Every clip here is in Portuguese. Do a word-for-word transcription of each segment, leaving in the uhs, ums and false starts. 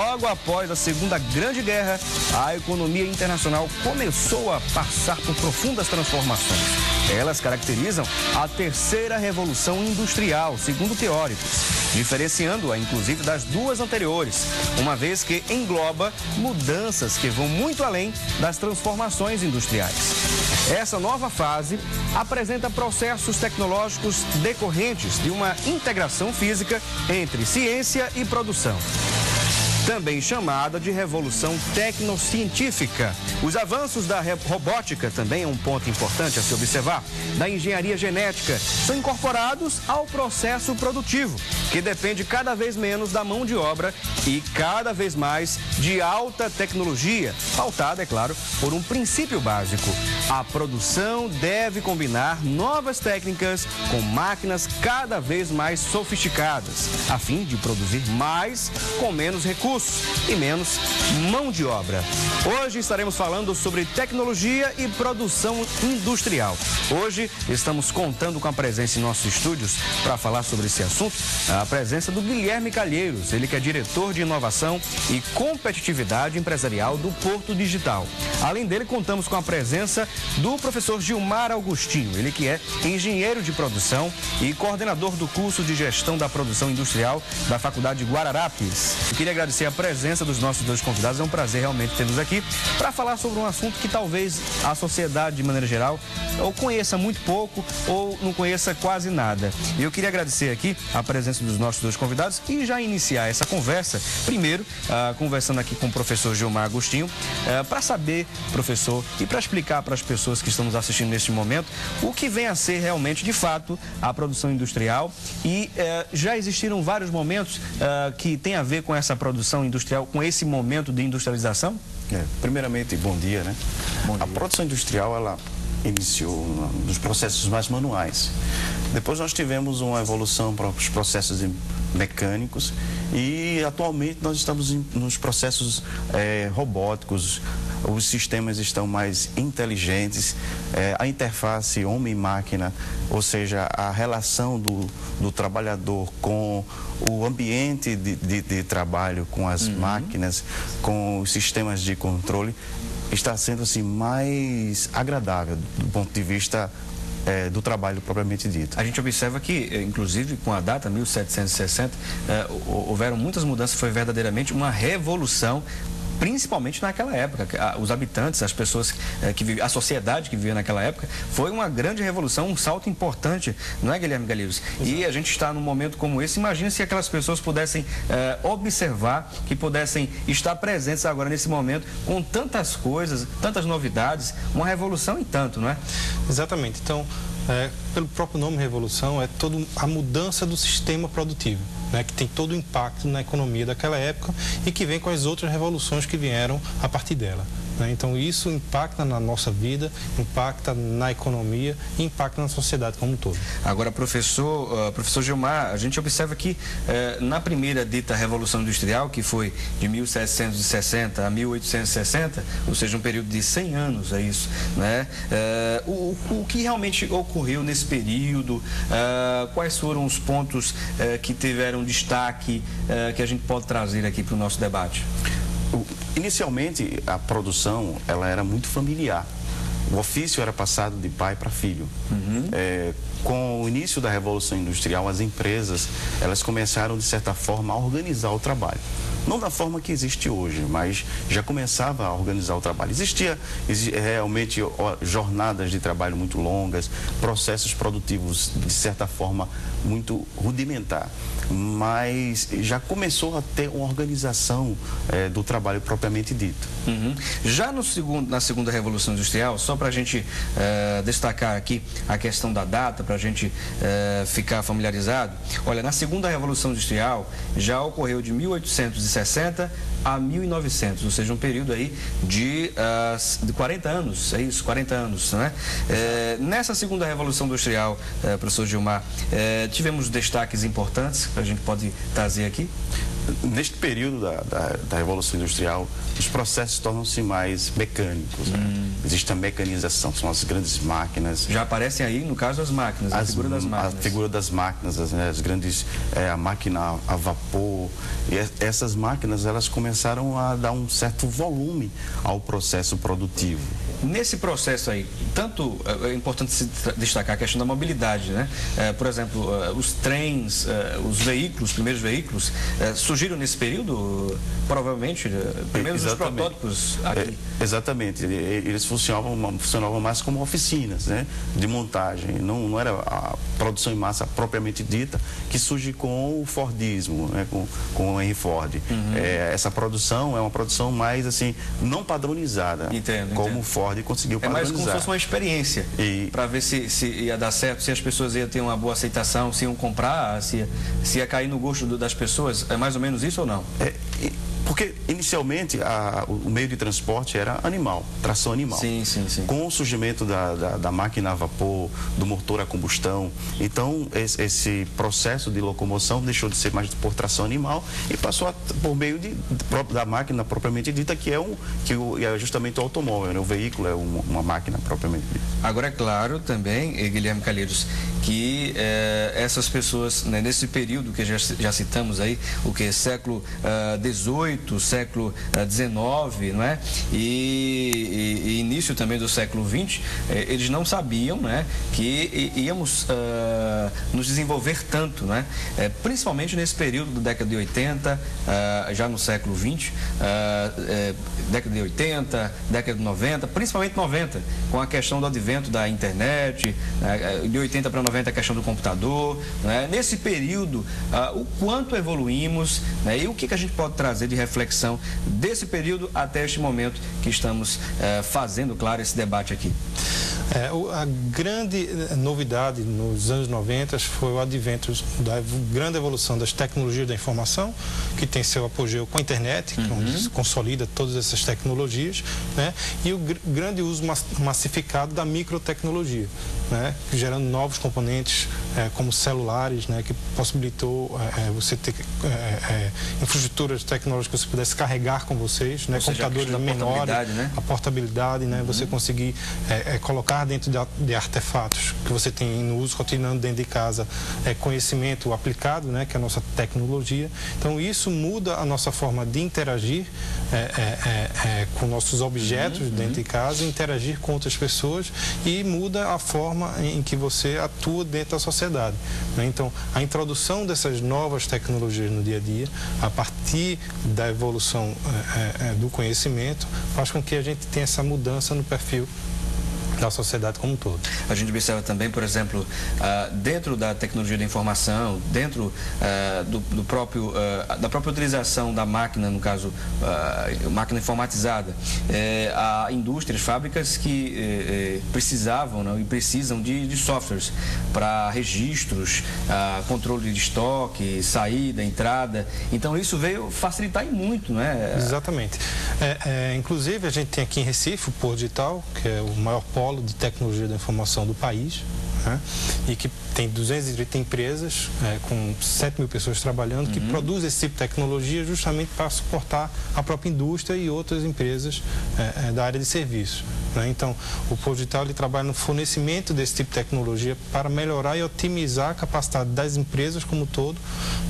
logo após a Segunda Grande Guerra, a economia internacional começou a passar por profundas transformações. Elas caracterizam a Terceira Revolução Industrial, segundo teóricos, diferenciando-a, inclusive, das duas anteriores, uma vez que engloba mudanças que vão muito além das transformações industriais. Essa nova fase apresenta processos tecnológicos decorrentes de uma integração física entre ciência e produção. Também chamada de revolução tecnocientífica. Os avanços da robótica, também é um ponto importante a se observar, da engenharia genética, são incorporados ao processo produtivo, que depende cada vez menos da mão de obra e cada vez mais de alta tecnologia, pautada, é claro, por um princípio básico. A produção deve combinar novas técnicas com máquinas cada vez mais sofisticadas, a fim de produzir mais com menos recursos e menos mão de obra. Hoje estaremos falando sobre tecnologia e produção industrial. Hoje estamos contando com a presença em nossos estúdios para falar sobre esse assunto, a presença do Guilherme Calheiros, ele que é diretor de inovação e competitividade empresarial do Porto Digital. Além dele, contamos com a presença do professor Gilmar Agostinho, ele que é engenheiro de produção e coordenador do curso de gestão da produção industrial da Faculdade de Guararapes. Eu queria agradecer a presença dos nossos dois convidados, é um prazer realmente tê-los aqui para falar sobre um assunto que talvez a sociedade de maneira geral ou conheça muito pouco ou não conheça quase nada. E eu queria agradecer aqui a presença dos nossos dois convidados e já iniciar essa conversa, primeiro uh, conversando aqui com o professor Gilmar Agostinho, uh, para saber, professor, e para explicar para as pessoas que estão nos assistindo neste momento, o que vem a ser realmente de fato a produção industrial e uh, já existiram vários momentos uh, que tem a ver com essa produção Produção industrial, com esse momento de industrialização? É, primeiramente, bom dia, né? Bom dia. A produção industrial, ela iniciou nos processos mais manuais. Depois nós tivemos uma evolução para os processos mecânicos e atualmente nós estamos nos processos é, robóticos. Os sistemas estão mais inteligentes, é, a interface homem-máquina, ou seja, a relação do, do trabalhador com o ambiente de, de, de trabalho, com as uhum. máquinas, com os sistemas de controle, está sendo assim mais agradável do ponto de vista É, do trabalho propriamente dito. A gente observa que, inclusive, com a data mil setecentos e sessenta, é, houveram muitas mudanças, foi verdadeiramente uma revolução, principalmente naquela época. Os habitantes, as pessoas que vivem, a sociedade que vivia naquela época, foi uma grande revolução, um salto importante, não é, Guilherme Calheiros? E a gente está num momento como esse, imagina se aquelas pessoas pudessem eh, observar, que pudessem estar presentes agora nesse momento, com tantas coisas, tantas novidades, uma revolução e tanto, não é? Exatamente. Então, é, pelo próprio nome revolução, é toda a mudança do sistema produtivo, né, que tem todo o impacto na economia daquela época e que vem com as outras revoluções que vieram a partir dela. Né? Então isso impacta na nossa vida, impacta na economia e impacta na sociedade como um todo. Agora, professor, uh, professor Gilmar, a gente observa que uh, na primeira dita Revolução Industrial, que foi de mil setecentos e sessenta a mil oitocentos e sessenta, ou seja, um período de cem anos, é isso, né? Uh, o, o que realmente ocorreu nesse período, uh, quais foram os pontos uh, que tiveram um destaque uh, que a gente pode trazer aqui para o nosso debate? Inicialmente, a produção ela era muito familiar. O ofício era passado de pai para filho. Uhum. É, com o início da Revolução Industrial, as empresas elas começaram, de certa forma, a organizar o trabalho. Não da forma que existe hoje, mas já começava a organizar o trabalho. Existia realmente jornadas de trabalho muito longas, processos produtivos, de certa forma, muito rudimentar. Mas já começou a ter uma organização é, do trabalho propriamente dito. Uhum. Já no segundo, na segunda Revolução Industrial, só para a gente é, destacar aqui a questão da data, para a gente é, ficar familiarizado. Olha, na segunda Revolução Industrial já ocorreu de mil oitocentos e sessenta a mil e novecentos, ou seja, um período aí de, uh, de quarenta anos, é isso, quarenta anos, né? É, nessa segunda Revolução Industrial, é, professor Gilmar, é, tivemos destaques importantes que a gente pode trazer aqui? neste período da, da, da Revolução Industrial, os processos tornam-se mais mecânicos. Hum. Né? Existe a mecanização, são as grandes máquinas. Já aparecem aí, no caso, as máquinas, as, a figura das máquinas. A figura das máquinas, as, né, as grandes, é, a máquina a vapor. E é, essas máquinas, elas começaram a dar um certo volume ao processo produtivo. Nesse processo aí, tanto é importante se destacar a questão da mobilidade, né? É, por exemplo, os trens, os veículos, os primeiros veículos, é, surgiram nesse período, provavelmente, primeiros os protótipos aqui. É, exatamente, eles funcionavam, funcionavam mais como oficinas, né? De montagem, não, não era a produção em massa propriamente dita, que surge com o Fordismo, né? com, com o Henry Ford. Uhum. É, essa produção é uma produção mais, assim, não padronizada, entendo, como o Ford conseguiu padronizar. É mais como se fosse uma experiência, e... para ver se, se ia dar certo, se as pessoas iam ter uma boa aceitação, se iam comprar, se, se ia cair no gosto do, das pessoas. É mais ou menos isso ou não? É, porque inicialmente a, o meio de transporte era animal, tração animal. Sim, sim, sim. Com o surgimento da, da, da máquina a vapor, do motor a combustão, então esse, esse processo de locomoção deixou de ser mais por tração animal e passou a, por meio de, da máquina propriamente dita, que é, um, que é justamente o automóvel, né? O veículo é uma, uma máquina propriamente dita. Agora é claro também, Guilherme Calheiros, que eh, essas pessoas, né, nesse período que já, já citamos aí, o que? Século dezoito, eh, século dezenove, não é? E, e, e início também do século vinte, eles não sabiam, né, que íamos uh, nos desenvolver tanto, né? É, principalmente nesse período da década de oitenta, uh, já no século vinte, uh, é, década de oitenta, década de noventa, principalmente noventa, com a questão do advento da internet, uh, de oitenta para noventa a questão do computador, né? Nesse período, uh, o quanto evoluímos, né? E o que, que a gente pode trazer de reflexão desse período até este momento que estamos eh, fazendo, claro, esse debate aqui. É, a grande novidade nos anos noventa foi o advento da grande evolução das tecnologias da informação, que tem seu apogeu com a internet, uhum, onde se consolida todas essas tecnologias, né? E o gr grande uso massificado da microtecnologia, né? Gerando novos componentes, é, como celulares, né? Que possibilitou é, você ter é, é, infraestruturas tecnológicas que você pudesse carregar com vocês, né? Computadores menores, né? A portabilidade, né? Uhum. Você conseguir é, é, colocar dentro de artefatos que você tem no uso cotidiano dentro de casa, é conhecimento aplicado, né, que é a nossa tecnologia. Então isso muda a nossa forma de interagir é, é, é, com nossos objetos, uhum, dentro de casa, interagir com outras pessoas, e muda a forma em que você atua dentro da sociedade, né? Então a introdução dessas novas tecnologias no dia a dia, a partir da evolução é, é, do conhecimento, faz com que a gente tenha essa mudança no perfil da sociedade como um todo. A gente observa também, por exemplo, dentro da tecnologia da informação, dentro do próprio, da própria utilização da máquina, no caso, máquina informatizada, há indústrias, fábricas que precisavam, não, e precisam de, de softwares para registros, controle de estoque, saída, entrada. Então isso veio facilitar e muito, não é? Exatamente. É, é, inclusive, a gente tem aqui em Recife o Porto Digital, que é o maior polo de tecnologia da informação do país, né? E que tem duzentas e trinta empresas, é, com sete mil pessoas trabalhando, uhum, que produz esse tipo de tecnologia justamente para suportar a própria indústria e outras empresas é, é, da área de serviço, né? Então, o Porto Digital ele trabalha no fornecimento desse tipo de tecnologia para melhorar e otimizar a capacidade das empresas como um todo,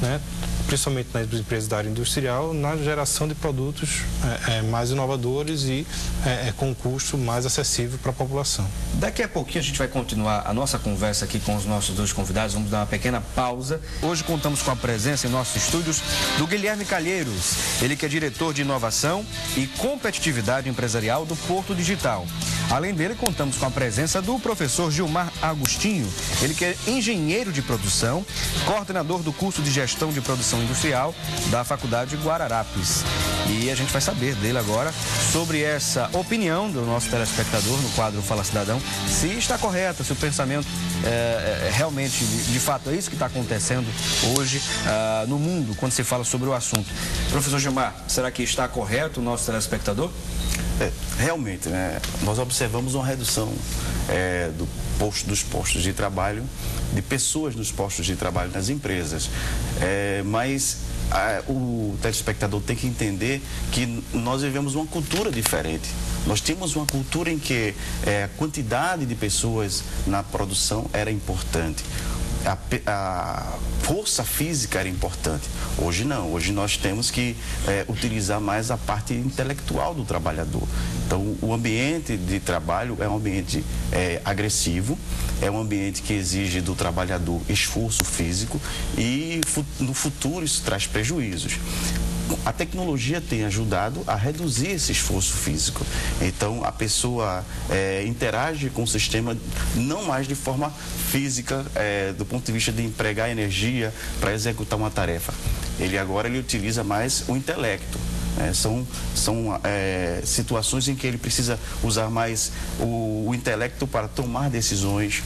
né? Principalmente nas empresas da área industrial, na geração de produtos é, é, mais inovadores e é, é, com um custo mais acessível para a população. Daqui a pouquinho a gente vai continuar a nossa conversa aqui com os nossos dois convidados, vamos dar uma pequena pausa. Hoje contamos com a presença em nossos estúdios do Guilherme Calheiros, ele que é diretor de inovação e competitividade empresarial do Porto Digital. Além dele, contamos com a presença do professor Gilmar Agostinho, ele que é engenheiro de produção, coordenador do curso de gestão de produção industrial da Faculdade de Guararapes. E a gente vai saber dele agora sobre essa opinião do nosso telespectador no quadro Fala Cidadão, se está correta, se o pensamento é, realmente, de, de fato, é isso que está acontecendo hoje uh, no mundo, quando se fala sobre o assunto. Professor Gilmar, será que está correto o nosso telespectador? É, realmente, né, nós observamos uma redução é, do posto, dos postos de trabalho, de pessoas nos postos de trabalho nas empresas, é, mas a, o telespectador tem que entender que nós vivemos uma cultura diferente. Nós tínhamos uma cultura em que é, a quantidade de pessoas na produção era importante. A, a força física era importante. Hoje não, hoje nós temos que é, utilizar mais a parte intelectual do trabalhador. Então o ambiente de trabalho é um ambiente é, agressivo, é um ambiente que exige do trabalhador esforço físico e fu- no futuro isso traz prejuízos. A tecnologia tem ajudado a reduzir esse esforço físico. Então, a pessoa é, interage com o sistema não mais de forma física, é, do ponto de vista de empregar energia para executar uma tarefa. Ele agora ele utiliza mais o intelecto. É, são são é, situações em que ele precisa usar mais o, o intelecto para tomar decisões.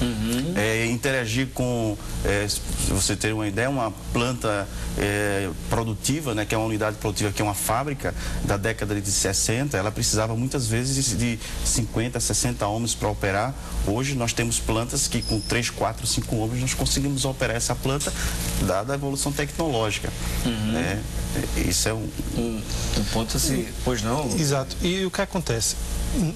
Uhum. É, interagir com, é, você ter uma ideia, uma planta é, produtiva, né, que é uma unidade produtiva, que é uma fábrica da década de sessenta, ela precisava muitas vezes de cinquenta, sessenta homens para operar. Hoje nós temos plantas que com três, quatro, cinco homens nós conseguimos operar essa planta, dada a evolução tecnológica. Uhum. É, isso é um, um, um ponto assim, pois não? Exato. E o que acontece?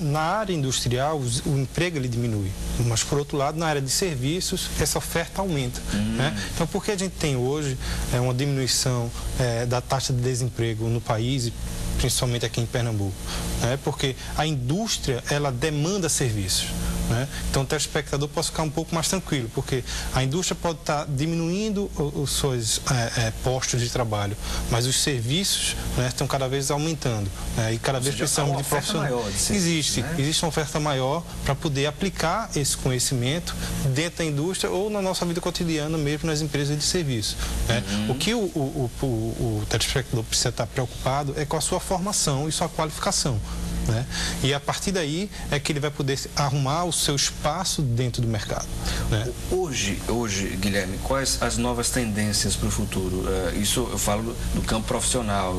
Na área industrial, o emprego ele diminui, mas por outro lado, na área de serviços, essa oferta aumenta. Hum. Né? Então, porque a gente tem hoje é, uma diminuição é, da taxa de desemprego no país, principalmente aqui em Pernambuco, né? Porque a indústria, ela demanda serviços. Né? Então o telespectador pode ficar um pouco mais tranquilo, porque a indústria pode estar diminuindo os seus é, é, postos de trabalho, mas os serviços, né, estão cada vez aumentando, né? E cada vez precisamos de profissionais. Existe, né? Existe uma oferta maior para poder aplicar esse conhecimento dentro da indústria ou na nossa vida cotidiana mesmo, nas empresas de serviço, né? Uhum. O que o, o, o, o telespectador precisa estar preocupado é com a sua formação e sua qualificação, né? E a partir daí é que ele vai poder arrumar o seu espaço dentro do mercado, né? Hoje, hoje, Guilherme, quais as novas tendências para o futuro? Uh, isso eu falo do campo profissional,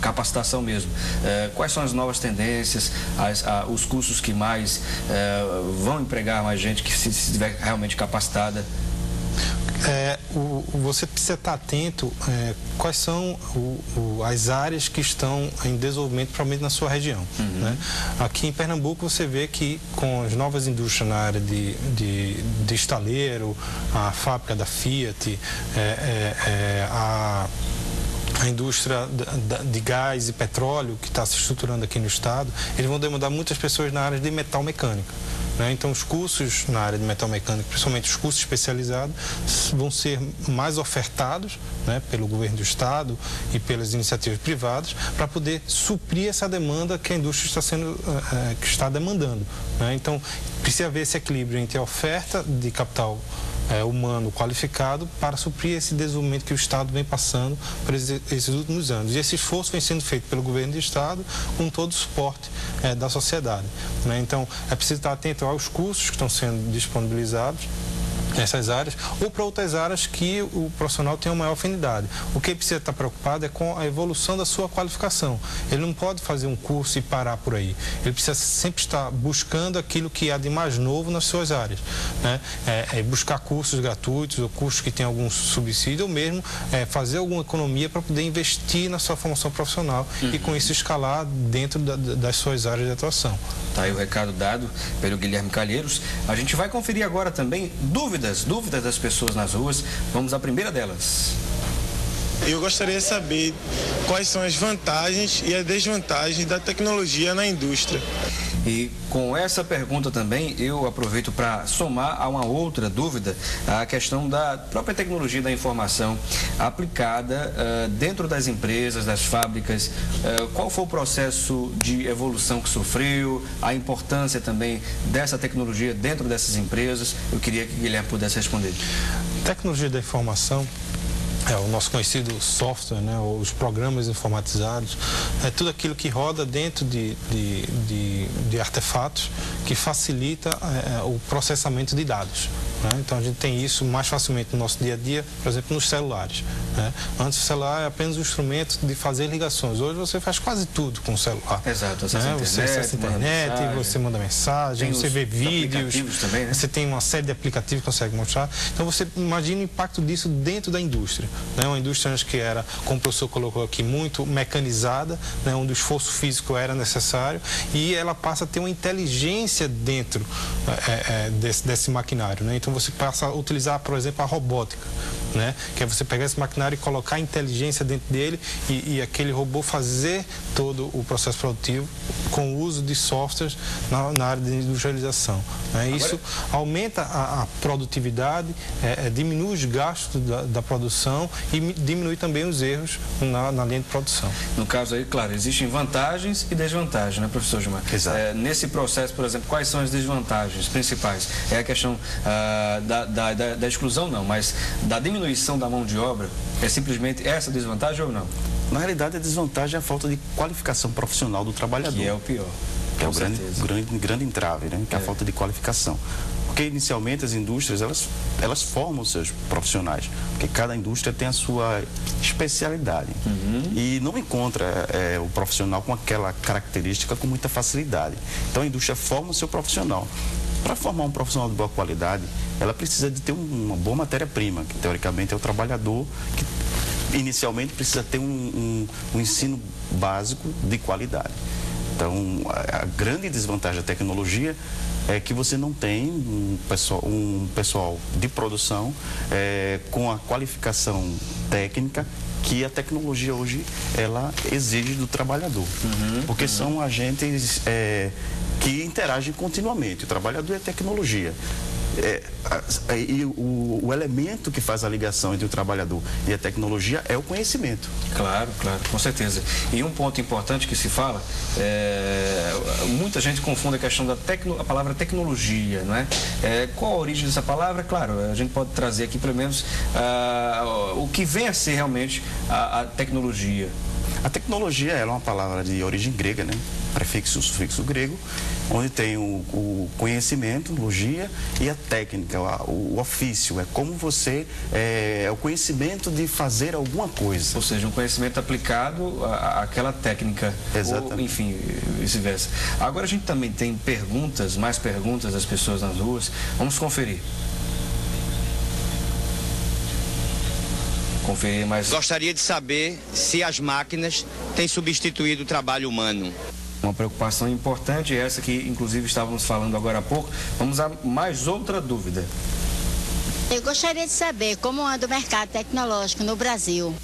capacitação mesmo. Uh, quais são as novas tendências, as, a, os cursos que mais uh, vão empregar mais gente que se estiver realmente capacitada? É, o, você precisa estar atento é, quais são o, o, as áreas que estão em desenvolvimento, principalmente na sua região. Uhum. Né? Aqui em Pernambuco você vê que com as novas indústrias na área de, de, de estaleiro, a fábrica da Fiat, é, é, é, a... a indústria de gás e petróleo que está se estruturando aqui no estado, eles vão demandar muitas pessoas na área de metal mecânica, né? Então os cursos na área de metal mecânica, principalmente os cursos especializados, vão ser mais ofertados, né, pelo governo do estado e pelas iniciativas privadas, para poder suprir essa demanda que a indústria está sendo, que está demandando, né? Então precisa haver esse equilíbrio entre a oferta de capital É, humano qualificado para suprir esse desenvolvimento que o Estado vem passando por esses, esses últimos anos. E esse esforço vem sendo feito pelo governo do Estado com todo o suporte é, da sociedade, né? Então, é preciso estar atento aos cursos que estão sendo disponibilizados nessas áreas ou para outras áreas que o profissional tem uma maior afinidade. O que ele precisa estar preocupado é com a evolução da sua qualificação. Ele não pode fazer um curso e parar por aí. Ele precisa sempre estar buscando aquilo que há de mais novo nas suas áreas, né? É, é buscar cursos gratuitos ou cursos que têm algum subsídio ou mesmo é, fazer alguma economia para poder investir na sua formação profissional. Uhum. E com isso escalar dentro da, das suas áreas de atuação. Tá aí o recado dado pelo Guilherme Calheiros. A gente vai conferir agora também dúvidas Dúvidas das pessoas nas ruas. Vamos à primeira delas. Eu gostaria de saber quais são as vantagens e as desvantagens da tecnologia na indústria. E com essa pergunta também eu aproveito para somar a uma outra dúvida, a questão da própria tecnologia da informação aplicada uh, dentro das empresas, das fábricas. Uh, qual foi o processo de evolução que sofreu, a importância também dessa tecnologia dentro dessas empresas? Eu queria que o Guilherme pudesse responder. Tecnologia da informação... É, o nosso conhecido software, né, os programas informatizados, é tudo aquilo que roda dentro de, de, de, de artefatos que facilita é, o processamento de dados. Né? Então a gente tem isso mais facilmente no nosso dia a dia, por exemplo, nos celulares. Né? Antes o celular é apenas um instrumento de fazer ligações. Hoje você faz quase tudo com o celular. Exato. Você né? acessa a internet, manda você manda mensagem, tem você vê vídeos, também, né? Você tem uma série de aplicativos que consegue mostrar. Então você imagina o impacto disso dentro da indústria. Né? Uma indústria antes que era, como o professor colocou aqui, muito mecanizada, né? Onde o esforço físico era necessário, e ela passa a ter uma inteligência dentro é, é, desse, desse maquinário. Né? Então você passa a utilizar, por exemplo, a robótica, né? Que é você pegar esse maquinário e colocar a inteligência dentro dele e, e aquele robô fazer todo o processo produtivo com o uso de softwares na, na área de industrialização. Né? Isso Agora... aumenta a, a produtividade, é, é, diminui os gastos da, da produção e diminui também os erros na, na linha de produção. No caso aí, claro, existem vantagens e desvantagens, né, professor Gilmar? Exato. É, nesse processo, por exemplo, quais são as desvantagens principais? É a questão ah, da, da, da, da exclusão, não, mas da diminuição da mão de obra? É simplesmente essa desvantagem ou não? Na realidade, a desvantagem é a falta de qualificação profissional do trabalhador. Que é o pior. Que é o grande, grande, grande entrave, né? Que é a falta de qualificação. Porque inicialmente as indústrias, elas, elas formam seus profissionais, porque cada indústria tem a sua especialidade. Uhum. E não encontra é, o profissional com aquela característica com muita facilidade. Então a indústria forma o seu profissional. Para formar um profissional de boa qualidade, ela precisa de ter uma boa matéria-prima, que teoricamente é o trabalhador que inicialmente precisa ter um, um, um ensino básico de qualidade. Então, a, a grande desvantagem da tecnologia é que você não tem um pessoal, um pessoal de produção é, com a qualificação técnica que a tecnologia hoje ela exige do trabalhador. Uhum, porque uhum. são agentes é, que interagem continuamente. O trabalhador é tecnologia. É, é, e o, o elemento que faz a ligação entre o trabalhador e a tecnologia é o conhecimento. Claro, claro, com certeza. E um ponto importante que se fala, é, muita gente confunde a questão da tecno, a palavra tecnologia, não é? É, qual a origem dessa palavra? Claro, a gente pode trazer aqui pelo menos uh, o que vem a ser realmente a, a tecnologia. A tecnologia ela é uma palavra de origem grega, né? Prefixo e sufixo grego, onde tem o, o conhecimento, logia, e a técnica, o, o ofício. É como você... É, é o conhecimento de fazer alguma coisa. Ou seja, um conhecimento aplicado à, àquela técnica. Exatamente. Ou, enfim, vice-versa. Agora a gente também tem perguntas, mais perguntas das pessoas nas ruas. Vamos conferir. Conferir mais... Gostaria de saber se as máquinas têm substituído o trabalho humano. Uma preocupação importante, essa que inclusive estávamos falando agora há pouco. Vamos a mais outra dúvida. Eu gostaria de saber como anda o mercado tecnológico no Brasil.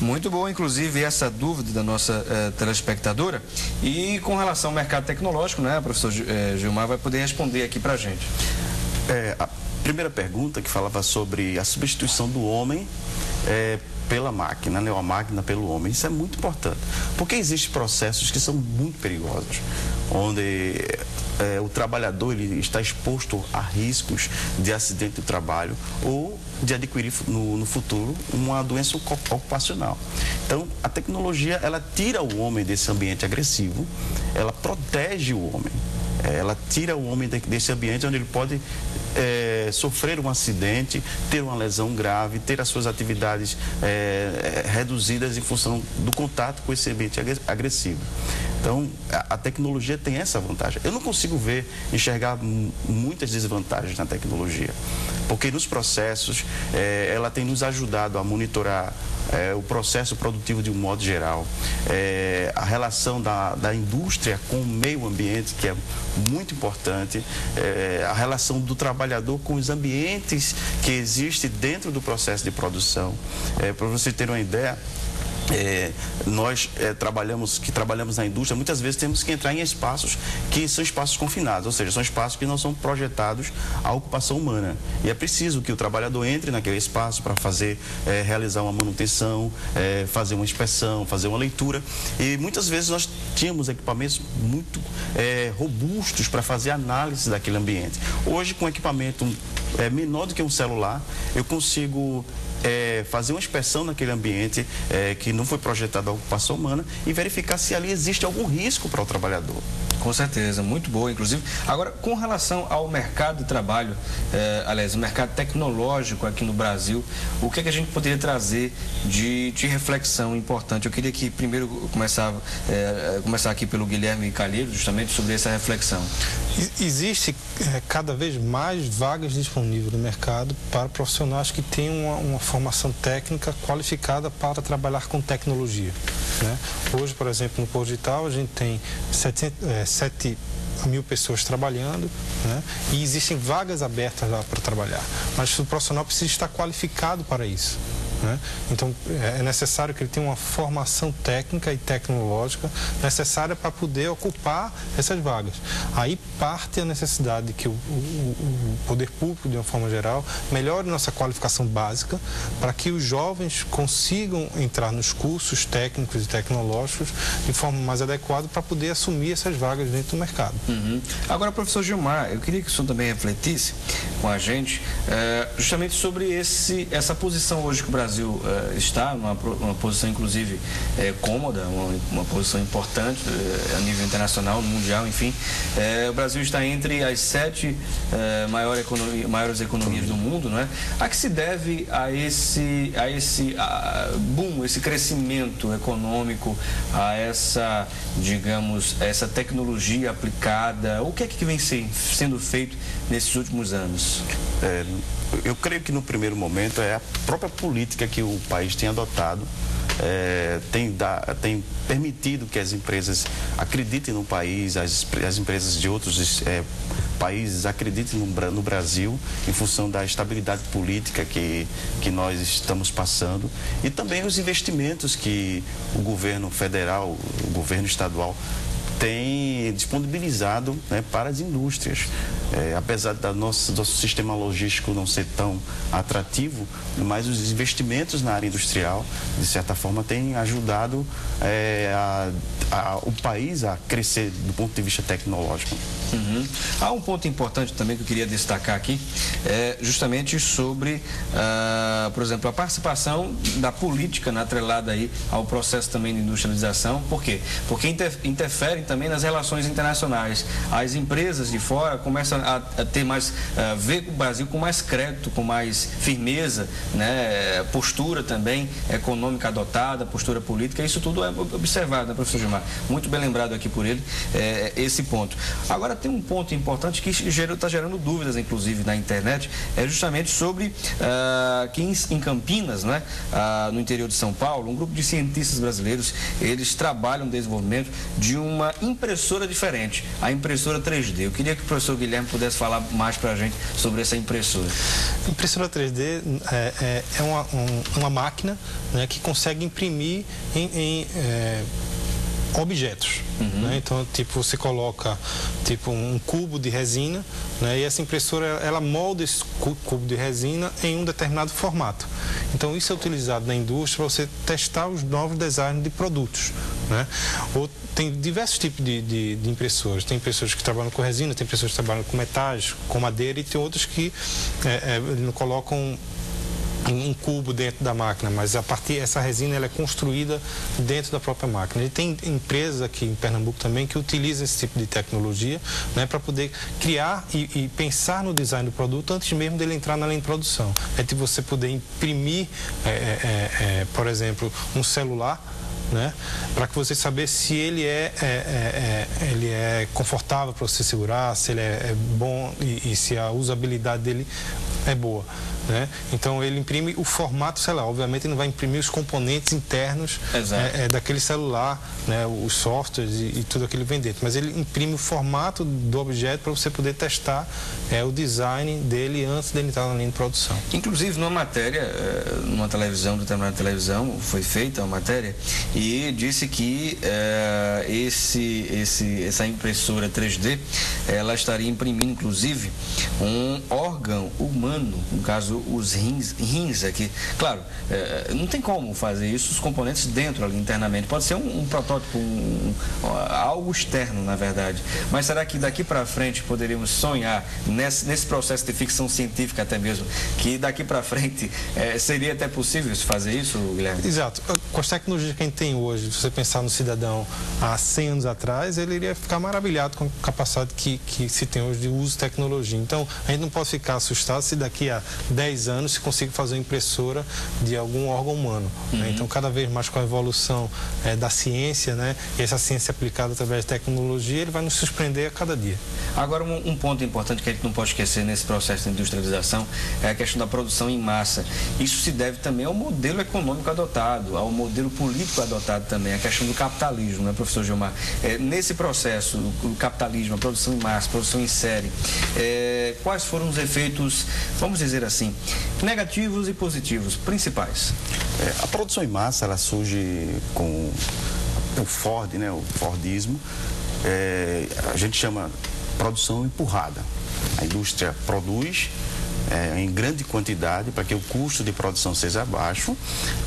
Muito boa, inclusive, essa dúvida da nossa eh, telespectadora. E com relação ao mercado tecnológico, né, a professora eh, Gilmar vai poder responder aqui para a gente. É, a primeira pergunta que falava sobre a substituição do homem... É, pela máquina, né? A máquina pelo homem. Isso é muito importante, porque existem processos que são muito perigosos, onde é, o trabalhador ele está exposto a riscos de acidente do trabalho ou de adquirir no, no futuro uma doença ocupacional. Então, a tecnologia, ela tira o homem desse ambiente agressivo, ela protege o homem, ela tira o homem desse ambiente onde ele pode... É, sofrer um acidente, ter uma lesão grave, ter as suas atividades é, é, reduzidas em função do contato com esse ambiente agressivo. Então, a, a tecnologia tem essa vantagem. Eu não consigo ver, enxergar muitas desvantagens na tecnologia, porque nos processos é, ela tem nos ajudado a monitorar é, o processo produtivo de um modo geral, é, a relação da, da indústria com o meio ambiente, que é muito importante, é, a relação do trabalho trabalhador com os ambientes que existem dentro do processo de produção. É, para vocês terem uma ideia, é, nós é, trabalhamos, que trabalhamos na indústria, muitas vezes temos que entrar em espaços que são espaços confinados, ou seja, são espaços que não são projetados à ocupação humana. E é preciso que o trabalhador entre naquele espaço para fazer, é, realizar uma manutenção, é, fazer uma inspeção, fazer uma leitura. E muitas vezes nós tínhamos equipamentos muito é, robustos para fazer análise daquele ambiente. Hoje, com equipamento é, menor do que um celular, eu consigo é, fazer uma inspeção naquele ambiente é, que não foi projetado a ocupação humana e verificar se ali existe algum risco para o trabalhador. Com certeza, muito boa, inclusive. Agora, com relação ao mercado de trabalho, eh, aliás, o mercado tecnológico aqui no Brasil, o que é que a gente poderia trazer de, de reflexão importante? Eu queria que primeiro começar, eh, começar aqui pelo Guilherme Calheiros, justamente sobre essa reflexão. Existe eh, cada vez mais vagas disponíveis no mercado para profissionais que têm uma, uma formação técnica qualificada para trabalhar com tecnologia, né? Hoje, por exemplo, no Porto Digital, a gente tem setecentos, eh, sete mil pessoas trabalhando, né? E existem vagas abertas lá para trabalhar, mas o profissional precisa estar qualificado para isso, né? Então é necessário que ele tenha uma formação técnica e tecnológica necessária para poder ocupar essas vagas. Aí parte a necessidade de que o, o, o poder público, de uma forma geral, melhore nossa qualificação básica para que os jovens consigam entrar nos cursos técnicos e tecnológicos de forma mais adequada para poder assumir essas vagas dentro do mercado. Uhum. Agora, professor Gilmar, eu queria que o senhor também refletisse com a gente é, justamente sobre esse, essa posição hoje que o Brasil O Brasil uh, está numa uma posição, inclusive, é, cômoda, uma, uma posição importante uh, a nível internacional, mundial, enfim. Uh, o Brasil está entre as sete uh, maior economia, maiores economias do mundo, não é? A que se deve a esse, a esse a boom, esse crescimento econômico, a essa, digamos, essa tecnologia aplicada? O que é que vem ser, sendo feito nesses últimos anos? É, eu creio que no primeiro momento é a própria política que o país tem adotado, é, tem, da, tem permitido que as empresas acreditem no país, as, as empresas de outros é, países acreditem no, no Brasil, em função da estabilidade política que, que nós estamos passando, e também os investimentos que o governo federal, o governo estadual tem disponibilizado, né, para as indústrias. É, apesar do nosso, nosso sistema logístico não ser tão atrativo, mas os investimentos na área industrial, de certa forma, têm ajudado é, a, a, o país a crescer do ponto de vista tecnológico. Uhum. Há um ponto importante também que eu queria destacar aqui, é justamente sobre, uh, por exemplo, a participação da política, né, atrelada aí ao processo também de industrialização. Por quê? Porque inter, interfere também nas relações internacionais. As empresas de fora começam a, a ter mais, a ver o Brasil com mais crédito, com mais firmeza, né, postura também econômica adotada, postura política. Isso tudo é observado, né, professor Gilmar? Muito bem lembrado aqui por ele, é, esse ponto. Agora, tem um ponto importante que está gerando dúvidas, inclusive, na internet, é justamente sobre uh, que em, em Campinas, né, uh, no interior de São Paulo, um grupo de cientistas brasileiros, eles trabalham no desenvolvimento de uma impressora diferente, a impressora três D. Eu queria que o professor Guilherme pudesse falar mais para a gente sobre essa impressora. A impressora três D é, é, é uma, um, uma máquina, né, que consegue imprimir em... em é... objetos, uhum, né? Então, tipo, você coloca tipo um cubo de resina, né? E essa impressora, ela molda esse cubo de resina em um determinado formato. Então isso é utilizado na indústria para você testar os novos designs de produtos, né? Ou tem diversos tipos de, de, de impressoras. Tem impressoras que trabalham com resina, tem pessoas que trabalham com metais, com madeira, e tem outras que é, é, colocam um cubo dentro da máquina, mas a partir essa resina, ela é construída dentro da própria máquina. E tem empresas aqui em Pernambuco também que utilizam esse tipo de tecnologia, né, para poder criar e, e pensar no design do produto antes mesmo dele entrar na linha de produção. É de você poder imprimir, é, é, é, por exemplo, um celular, né, para que você saber se ele é, é, é, é, ele é confortável para você segurar, se ele é, é bom e, e se a usabilidade dele é boa, né? Então ele imprime o formato, sei lá, obviamente ele não vai imprimir os componentes internos é, é, daquele celular, né, os softwares e, e tudo aquilo vem dentro, mas ele imprime o formato do objeto para você poder testar é, o design dele antes dele entrar na linha de produção. Inclusive, numa matéria, numa televisão, determinada televisão, foi feita uma matéria e disse que é, esse, esse, essa impressora três D, ela estaria imprimindo, inclusive, um órgão humano humano, no caso os rins, rins aqui. Claro, é, não tem como fazer isso, os componentes dentro ali internamente. Pode ser um, um protótipo, um, um, algo externo, na verdade. Mas será que daqui para frente poderíamos sonhar nesse, nesse processo de ficção científica até mesmo, que daqui para frente é, seria até possível fazer isso, Guilherme? Exato. Com as tecnologias que a gente tem hoje, se você pensar no cidadão há cem anos atrás, ele iria ficar maravilhado com a capacidade que, que se tem hoje de uso de tecnologia. Então, a gente não pode ficar assustado se daqui a dez anos se consiga fazer uma impressora de algum órgão humano. Uhum. Né? Então, cada vez mais com a evolução é, da ciência, né, e essa ciência aplicada através de tecnologia, ele vai nos surpreender a cada dia. Agora, um, um ponto importante que a gente não pode esquecer nesse processo de industrialização é a questão da produção em massa. Isso se deve também ao modelo econômico adotado, ao modelo político adotado também, a questão do capitalismo, né, professor Gilmar? É, nesse processo, o capitalismo, a produção em massa, a produção em série, é, quais foram os efeitos, vamos dizer assim, negativos e positivos, principais? É, a produção em massa, ela surge com o Ford, né, o Fordismo, é, a gente chama produção empurrada. A indústria produz É, em grande quantidade para que o custo de produção seja baixo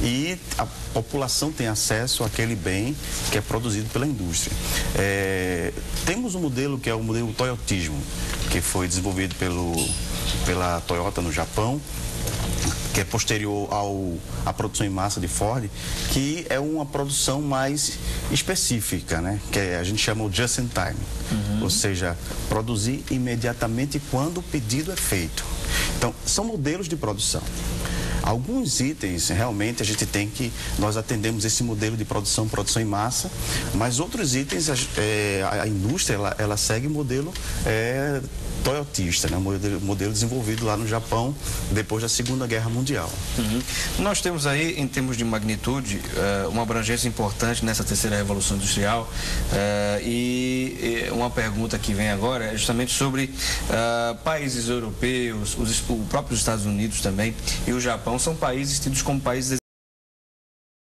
e a população tenha acesso àquele bem que é produzido pela indústria. É, temos um modelo que é o modelo Toyotismo, que foi desenvolvido pelo, pela Toyota no Japão, que é posterior ao, à produção em massa de Ford, que é uma produção mais específica, né? Que a gente chama o Just-in-Time, uhum. Ou seja, produzir imediatamente quando o pedido é feito. Então, são modelos de produção. Alguns itens, realmente, a gente tem que... Nós atendemos esse modelo de produção, produção em massa, mas outros itens, a, é, a indústria, ela, ela segue o modelo é, toyotista, né? modelo, modelo desenvolvido lá no Japão, depois da Segunda Guerra Mundial. Uhum. Nós temos aí, em termos de magnitude, uma abrangência importante nessa terceira revolução industrial. E uma pergunta que vem agora é justamente sobre países europeus, os próprios Estados Unidos também, e o Japão. São países tidos como países